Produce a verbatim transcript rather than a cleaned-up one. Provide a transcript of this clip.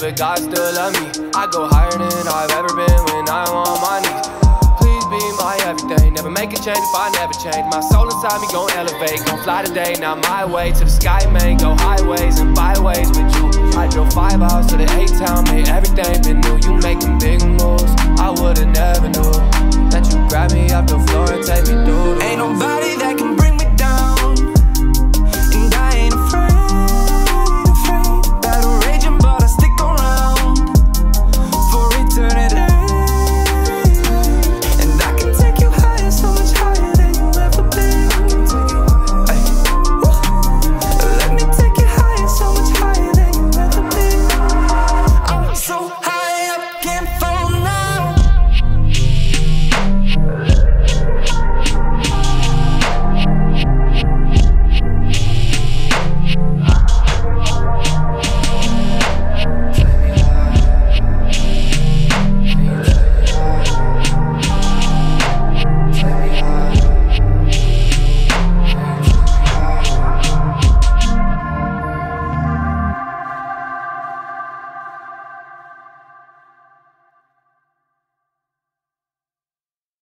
but God still love me. I go higher than I've ever been when I'm on my knees. Please be my everything. Never make a change if I never change. My soul inside me gon' elevate. Gon' fly today, now my way to the sky, man. Go highways and byways with you. I drove five hours to the eight town, man. Everything been new. You making big moves. I would've never knew that you grabbed me off the floor.